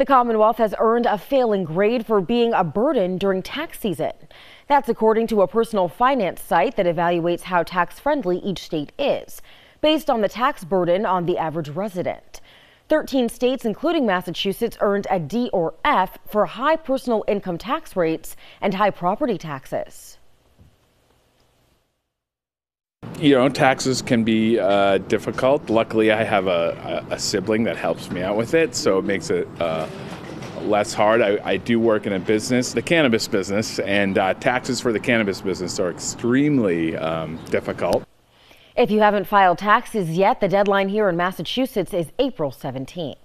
The Commonwealth has earned a failing grade for being a burden during tax season. That's according to a personal finance site that evaluates how tax-friendly each state is, based on the tax burden on the average resident. 13 states, including Massachusetts, earned a D or F for high personal income tax rates and high property taxes. You know, taxes can be difficult. Luckily, I have a sibling that helps me out with it, so it makes it less hard. I do work in a business, the cannabis business, and taxes for the cannabis business are extremely difficult. If you haven't filed taxes yet, the deadline here in Massachusetts is April 17th.